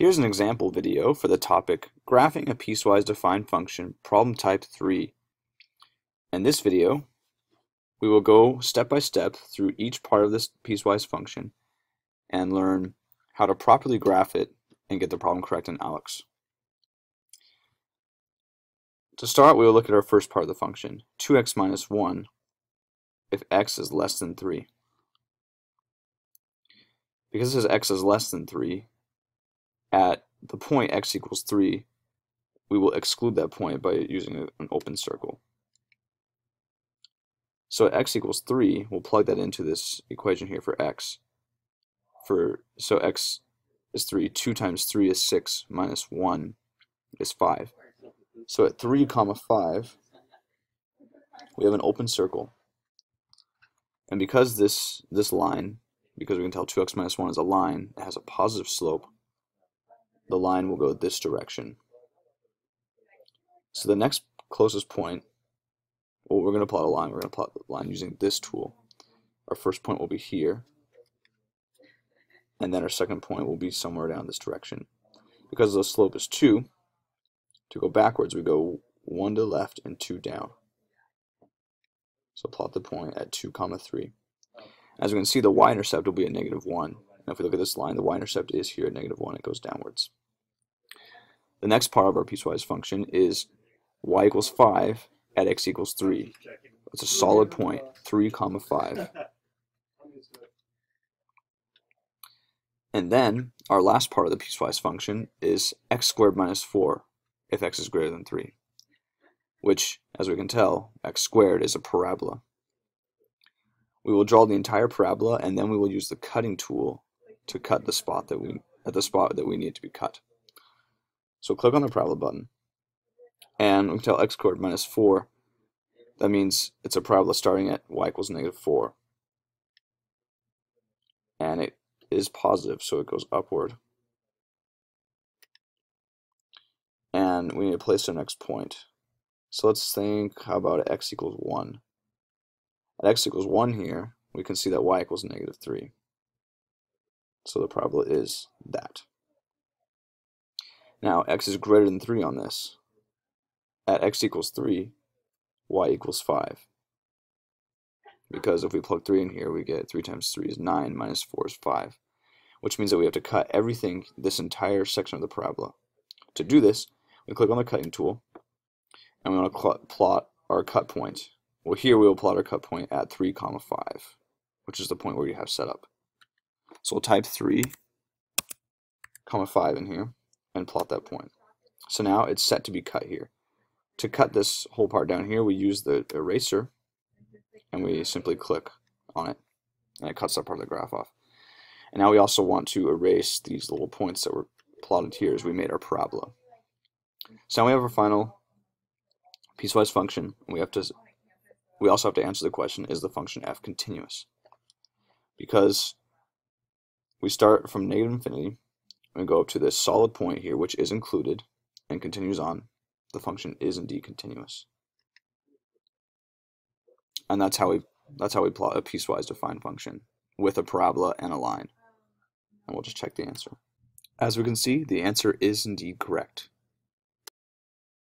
Here's an example video for the topic Graphing a Piecewise Defined Function, Problem Type 3. In this video, we will go step by step through each part of this piecewise function and learn how to properly graph it and get the problem correct in ALEKS. To start, we will look at our first part of the function, 2x minus 1 if x is less than 3. Because this is x is less than 3, at the point x equals 3, we will exclude that point by using an open circle. So at x equals 3, we'll plug that into this equation here for x. So x is 3, 2 times 3 is 6, minus 1 is 5. So at 3 comma 5, we have an open circle. And because this line, because we can tell 2x minus 1 is a line, it has a positive slope, the line will go this direction. So the next closest point, well, we're going to plot a line. We're going to plot the line using this tool. Our first point will be here, and then our second point will be somewhere down this direction. Because the slope is 2, to go backwards we go 1 to the left and 2 down. So plot the point at 2 comma 3. As we can see, the y-intercept will be at negative 1. Now if we look at this line, the y-intercept is here at negative 1, it goes downwards. The next part of our piecewise function is y equals 5 at x equals 3. It's a solid point, 3 comma 5. And then our last part of the piecewise function is x squared minus 4 if x is greater than 3, which, as we can tell, x squared is a parabola. We will draw the entire parabola, and then we will use the cutting tool to cut the spot that we need to be cut. So click on the parabola button, and we can tell x squared minus 4. That means it's a parabola starting at y equals negative 4, and it is positive, so it goes upward. And we need to place our next point. So let's think about x equals 1. At x equals 1 here, we can see that y equals negative 3. So the parabola is that. Now x is greater than 3 on this. At x equals 3, y equals 5. Because if we plug 3 in here, we get 3 times 3 is 9, minus 4 is 5. Which means that we have to cut everything, this entire section of the parabola. To do this, we click on the cutting tool, and we want to plot our cut point. Well, here we will plot our cut point at 3 comma 5, which is the point where you have set up. So we'll type 3 comma 5 in here and plot that point. So now it's set to be cut here. To cut this whole part down here, we use the eraser, and we simply click on it, and it cuts that part of the graph off. And now we also want to erase these little points that were plotted here as we made our parabola. So now we have our final piecewise function. We also have to answer the question, is the function f continuous? Because we start from negative infinity and go up to this solid point here, which is included and continues on. The function is indeed continuous. And that's how we plot a piecewise defined function with a parabola and a line. And we'll just check the answer. As we can see, the answer is indeed correct.